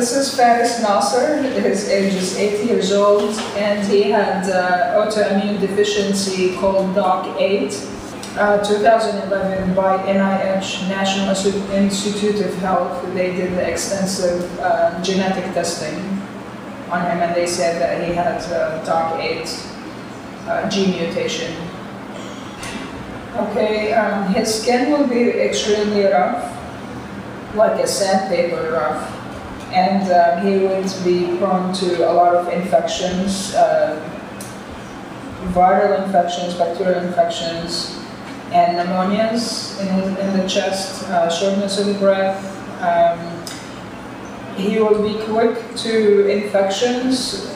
This is Faris Nasr. His age is 8 years old, and he had autoimmune deficiency called DOCK8. 2011, by NIH, National Institute of Health, they did extensive genetic testing on him, and they said that he had DOCK8 gene mutation. Okay, his skin will be extremely rough, like a sandpaper rough, and he would be prone to a lot of infections, viral infections, bacterial infections, and pneumonias in the chest, shortness of breath. He will be quick to infections.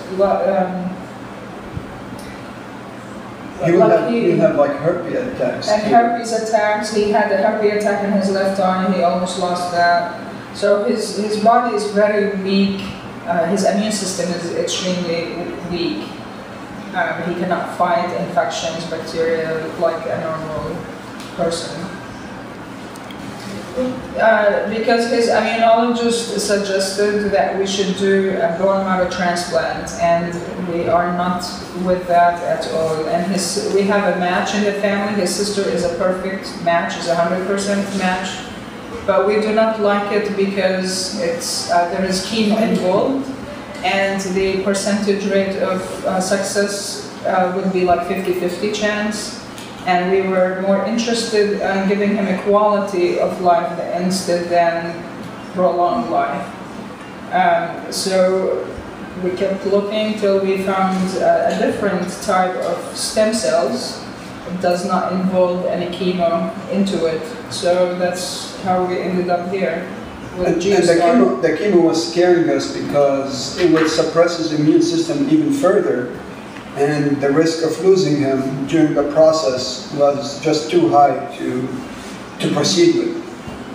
He will have like herpes attacks. And herpes attacks. He had a herpes attack in his left arm. He almost lost that. So his body is very weak. His immune system is extremely weak. He cannot fight infections, bacteria, like a normal person. Because his immunologist suggested that we should do a bone marrow transplant, and we are not with that at all. And we have a match in the family. His sister is a perfect match, is a 100% match. But we do not like it because it's, there is chemo involved, and the percentage rate of success would be like 50-50 chance. And we were more interested in giving him a quality of life instead than prolonged life. So we kept looking till we found a different type of stem cells. It does not involve any chemo into it. So that's how we ended up here. And the chemo was scaring us because it would suppress his immune system even further, and the risk of losing him during the process was just too high to proceed with.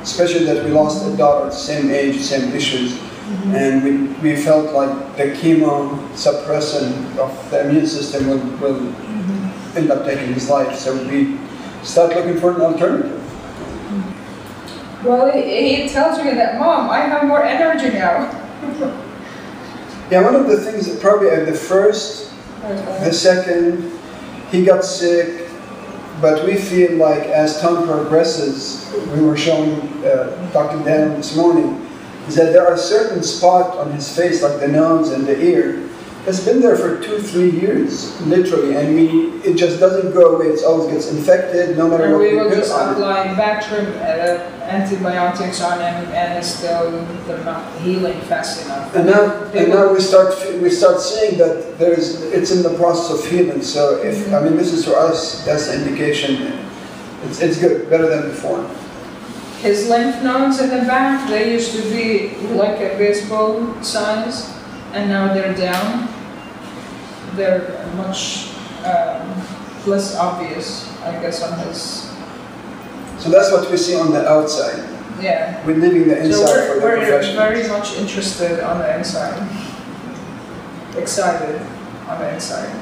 Especially that we lost a daughter at the same age, same issues, and we felt like the chemo suppressant of the immune system will end up taking his life. So we started looking for an alternative. Well, he tells me that, Mom, I have more energy now. Yeah, one of the things that probably at the first, the second, he got sick, but we feel like as time progresses, we were showing Dr. Dan this morning, is that there are certain spots on his face, like the nose and the ear, that's been there for 2-3 years, literally, and it just doesn't go away. It always gets infected, no matter what we do. We will just apply Bactrim antibiotics on him, and it's still not healing fast enough. And now we start seeing that it's in the process of healing. So if I mean, this is for us, that's an indication. It's good, better than before. His lymph nodes in the back, they used to be like a baseball size. And now they're down. They're much less obvious, I guess, on his. So that's what we see on the outside. Yeah. We're leaving the inside for the professionals. We're very much interested on the inside. Excited on the inside.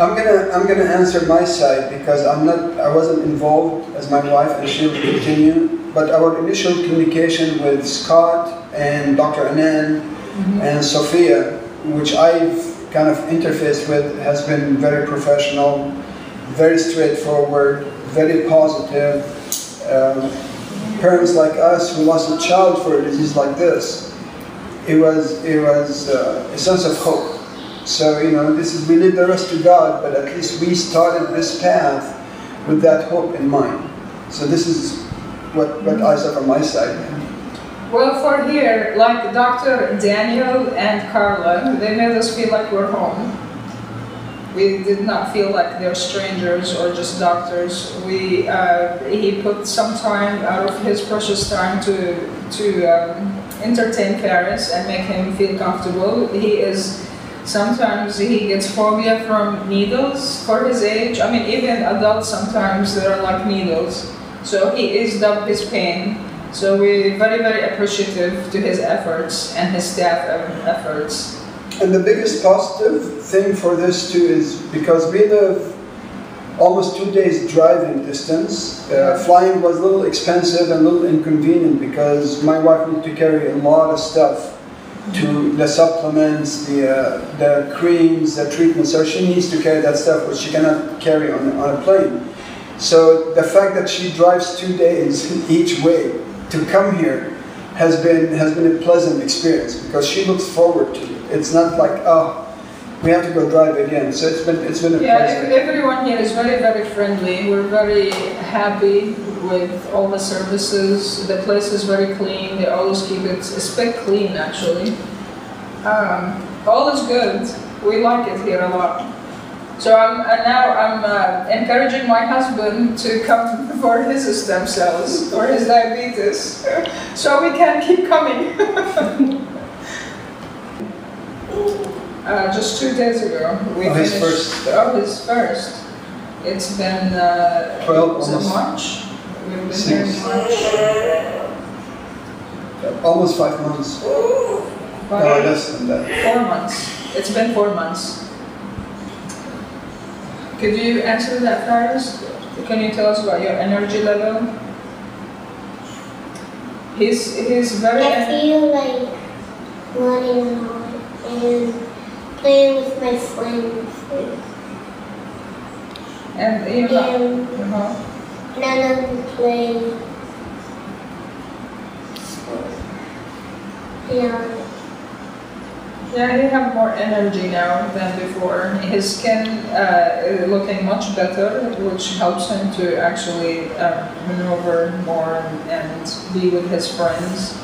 I'm gonna answer my side because I wasn't involved as my wife, and she will continue. But our initial communication with Scott and Dr. Anand and Sophia, which I've kind of interfaced with, has been very professional, very straightforward, very positive. Parents like us who lost a child for a disease like this, it was a sense of hope. So you know, we leave the rest to God, but at least we started this path with that hope in mind. So this is what I saw from my side. Well, for here, like Dr. Daniel and Carla, they made us feel like we're home. We did not feel like they're strangers or just doctors. He put some time out of his precious time to entertain Faris and make him feel comfortable. Sometimes he gets phobia from needles for his age. I mean, even adults sometimes they are like needles. So he eased up his pain. So we're very, very appreciative to his efforts and his staff efforts. And the biggest positive thing for this too is because we live almost 2 days driving distance. Flying was a little expensive and a little inconvenient because my wife needed to carry a lot of stuff, to the supplements, the creams, the treatments. So she needs to carry that stuff, which she cannot carry on a plane. So the fact that she drives 2 days each way to come here has been a pleasant experience because she looks forward to it. It's not like, oh, we have to go drive again. So it's been a pleasant. Everyone here is very, very friendly. We're very happy with all the services. The place is very clean. They always keep it spec clean, actually. All is good. We like it here a lot. So now I'm encouraging my husband to come for his stem cells, for his diabetes, so we can keep coming. Just 2 days ago, we finished. His first. It's been 12 March. We've been here in March. Almost 5 months. No, less than that. 4 months. It's been 4 months. Could you answer that, Faris? Can you tell us about your energy level? He's very. I feel like running around and playing with my friends. And you know. None of them playing. Yeah. Yeah, he has more energy now than before. His skin is looking much better, which helps him to actually maneuver more and be with his friends.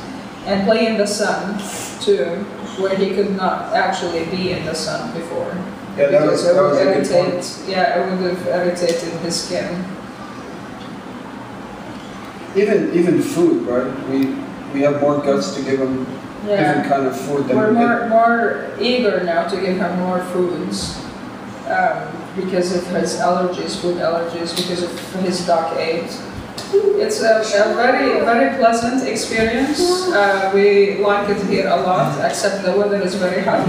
And play in the sun, too, where he could not actually be in the sun before. Yeah, it would have irritated his skin. Even food, right? We have more guts to give him. Yeah. Different kind of food. We're more eager now to give him more foods because of his allergies, food allergies, because of his DOCK8. It's a very, very pleasant experience. We like it here a lot, except the weather is very hot.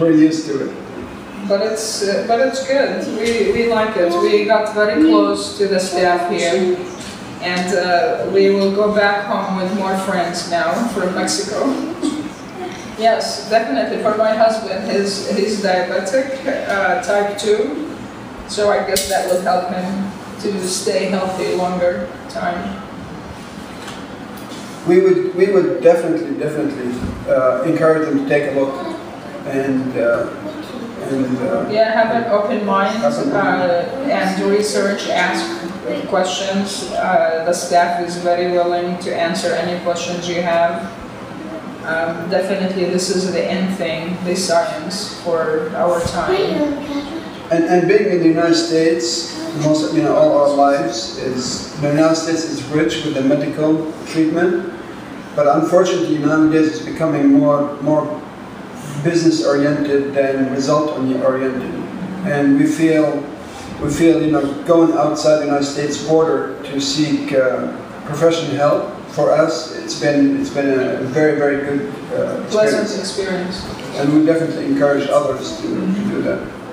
We're used to it. But it's good. We like it. We got very close to the staff here. And we will go back home with more friends now from Mexico. Yes, definitely. For my husband, he's diabetic, type 2. So I guess that will help him to stay healthy longer time. We would definitely encourage them to take a look and. Have an open mind and research, ask questions. The staff is very willing to answer any questions you have. Definitely this is the end thing, the science for our time. And being in the United States, all our lives, the United States is rich with the medical treatment, but unfortunately nowadays it's becoming more business-oriented than result-oriented, and we feel going outside the United States border to seek professional help, for us it's been a very, very good pleasant experience, and we definitely encourage others to do that.